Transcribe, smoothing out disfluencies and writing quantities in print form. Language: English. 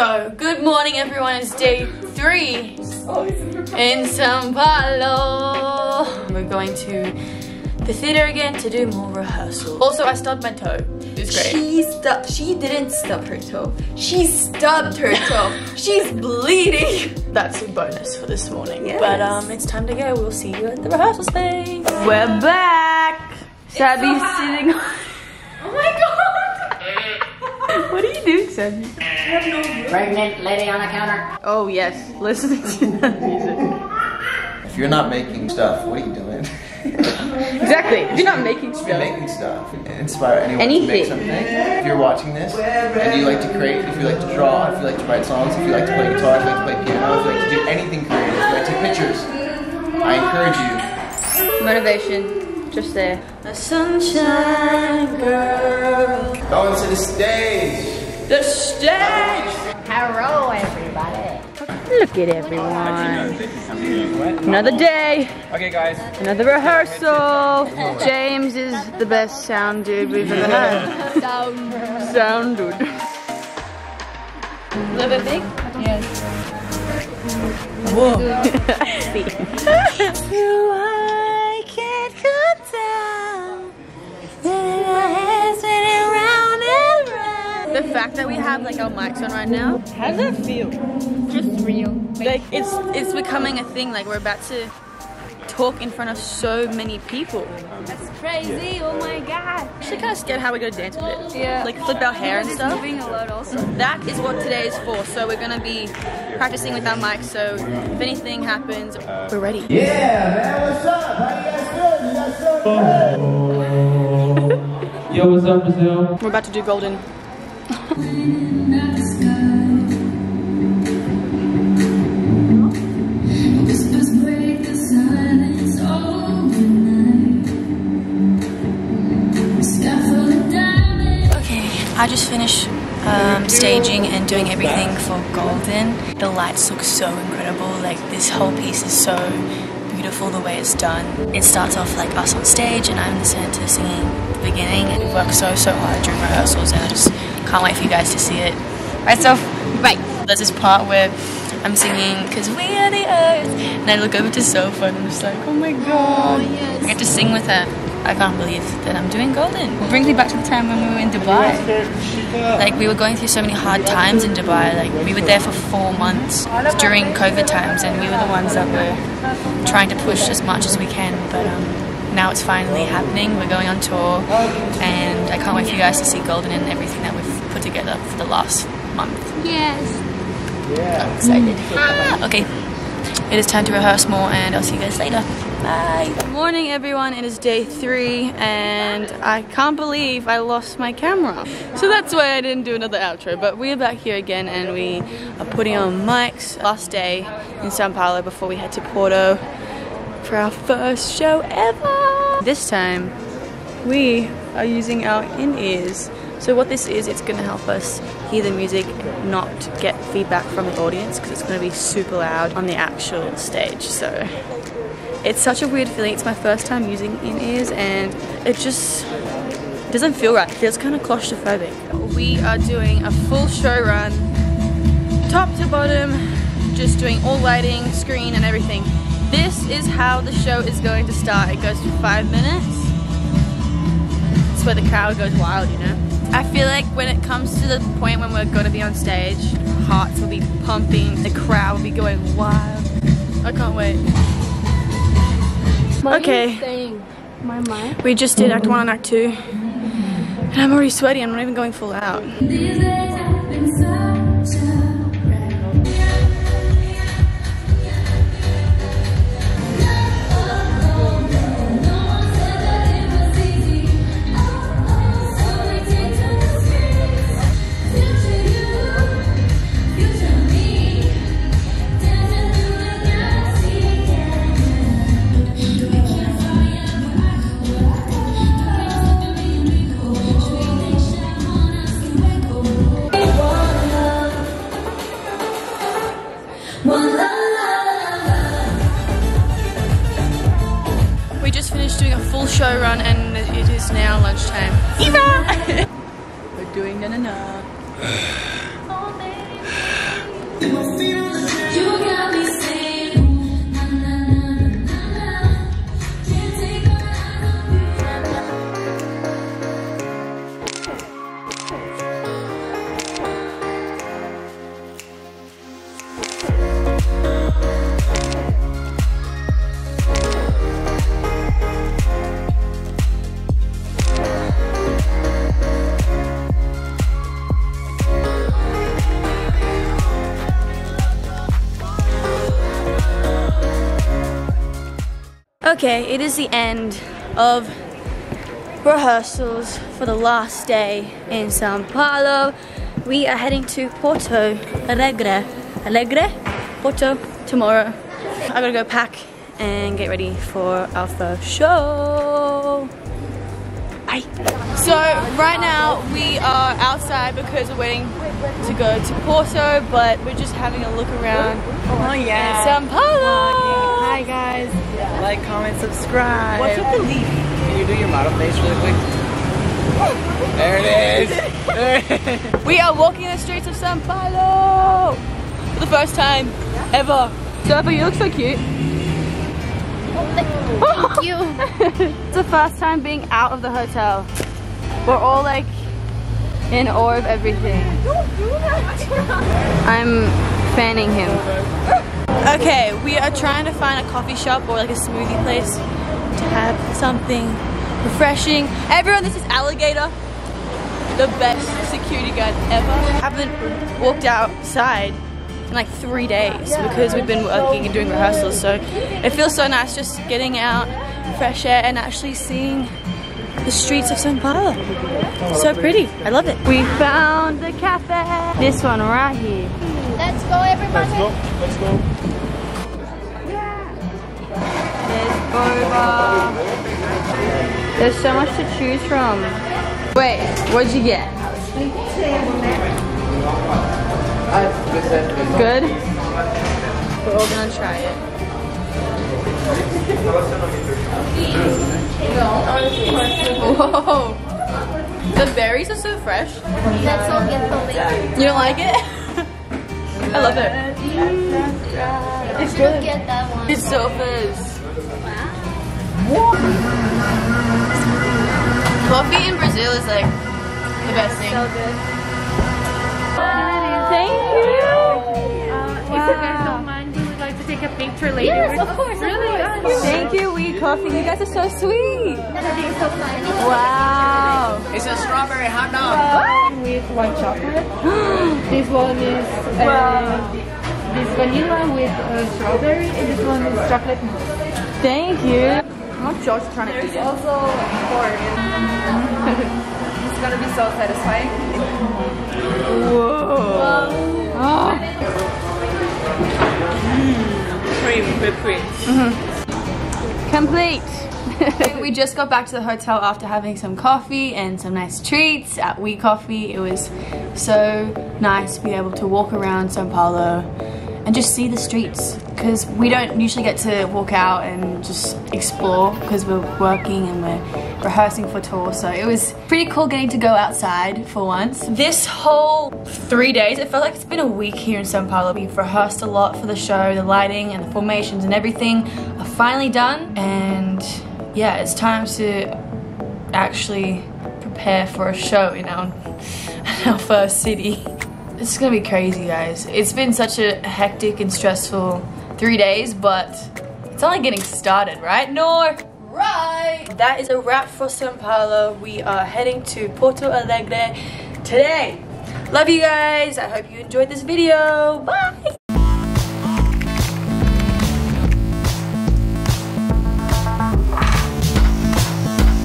go. Good morning, everyone. It's day 3 in São Paulo. We're going to the theater again to do more rehearsal. Also, I stubbed my toe. It's great. She didn't stub her toe. She stubbed her toe. She's bleeding. That's a bonus for this morning. Yes. But it's time to go. We'll see you at the rehearsal space. We're back. Shabby's sitting on... Oh my god! What are you doing, Shabby? I have no idea. Pregnant lady on the counter. Oh yes, listening to that music. If you're not making stuff, what are you doing? Exactly. If you're not making stuff. You're making stuff. Inspire anyone to make something. If you're watching this and you like to create, if you like to draw, if you like to write songs, if you like to play guitar, if you like to play piano, if you like to do anything creative, if you like to take pictures, I encourage you. Motivation, just there. A sunshine girl. Going to the stage. The stage. Hello, everybody. Look at everyone. Another day. Okay, guys. Another rehearsal. James is the best sound dude we've ever had. Sound dude. A little bit big? Yes. Whoa. I can't come down. The fact that we have like our mics on right now. How does that feel? Just real. Like it's becoming a thing. Like we're about to talk in front of so many people. That's crazy! Yeah. Oh my god! I'm actually kind of scared how we're gonna dance with it. Yeah. Like flip our hair and stuff. Moving a lot also. That is what today is for. So we're gonna be practicing with our mics. So if anything happens, we're ready. Yeah, man. What's up? How you guys doing? Yo, what's up, Brazil? We're about to do Golden. I just finished staging and doing everything for Golden. The lights look so incredible, like this whole piece is so beautiful the way it's done. It starts off like us on stage and I'm the center singing the beginning. We've worked so hard during rehearsals and I just can't wait for you guys to see it. Right, so, right. There's this part where I'm singing, cause we are the earth, and I look over to Sofia and I'm just like, oh my god. Oh, yes. I get to sing with her. I can't believe that I'm doing Golden. It brings me back to the time when we were in Dubai. Like we were going through so many hard times in Dubai. Like we were there for 4 months during COVID times and we were the ones that were trying to push as much as we can. But now it's finally happening. We're going on tour and I can't wait for you guys to see Golden and everything that we've put together for the last month. Yes. I'm excited. Okay. It is time to rehearse more and I'll see you guys later. Bye. Good morning, everyone. It is day 3 and I can't believe I lost my camera. So that's why I didn't do another outro, but we're back here again and we are putting on mics. Last day in São Paulo before we head to Porto for our first show ever. This time we are using our in-ears. So what this is, it's going to help us hear the music, not get feedback from the audience because it's going to be super loud on the actual stage. So it's such a weird feeling. It's my first time using in-ears and it just doesn't feel right. It feels kind of claustrophobic. We are doing a full show run, top to bottom, just doing all lighting, screen and everything. This is how the show is going to start. It goes for 5 minutes. It's where the crowd goes wild, you know. I feel like when it comes to the point when we're going to be on stage, hearts will be pumping, the crowd will be going wild. I can't wait. Okay. We just did act 1 and act 2. And I'm already sweaty, I'm not even going full out. Show run and it is now lunchtime. Eva! We're doing na na na. Oh, baby. Okay, it is the end of rehearsals for the last day in São Paulo. We are heading to Porto Alegre. Porto tomorrow. I gotta go pack and get ready for our first show. Bye. So right now we are outside because we're waiting to go to Porto, but we're just having a look around. Oh yeah, São Paulo. Hi guys, like, comment, subscribe. What's with the leaf? Can you do your model face really quick? There it is. There it is. We are walking the streets of São Paulo for the first time ever. So Eva, you look so cute. Oh, thank you. It's the first time being out of the hotel. We're all like in awe of everything. Don't do that. I'm fanning him. Okay, we are trying to find a coffee shop or like a smoothie place to have something refreshing. Everyone, this is Alligator, the best security guard ever. I haven't walked outside in like 3 days because we've been working and doing rehearsals, so it feels so nice just getting out, fresh air, and actually seeing the streets of São Paulo. So pretty, I love it. We found the cafe. This one right here. Let's go, everybody. Let's go, let's go. Over. There's so much to choose from. Wait, what'd you get? Good? We're all gonna try it. Whoa! The berries are so fresh. Let's all get the leaf. You don't like it? I love it. It's good. Get that one. It's so fizz. Coffee in Brazil is like the best thing. So good. Thank you. If you guys don't mind, we would like to take a picture later. Yes, of course. Really? Of course. Thank you, We Coffee. You guys are so sweet. Wow. It's a strawberry hot dog with white chocolate. This one is this vanilla with strawberry, and this one is chocolate mousse. Thank you. I'm not George trying to eat it. There's also pork. It's gonna be so satisfying. Whoa. Oh. Cream, cream. Complete. We just got back to the hotel after having some coffee and some nice treats at We Coffee. It was so nice to be able to walk around São Paulo and just see the streets, because we don't usually get to walk out and just explore because we're working and we're rehearsing for tour. So it was pretty cool getting to go outside for once. This whole 3 days, it felt like it's been a week here in São Paulo. We've rehearsed a lot for the show, the lighting and the formations and everything are finally done. And yeah, it's time to actually prepare for a show in our first city. It's gonna be crazy, guys. It's been such a hectic and stressful 3 days, but it's only getting started, right, Nor? Right! That is a wrap for São Paulo. We are heading to Porto Alegre today. Love you guys. I hope you enjoyed this video. Bye!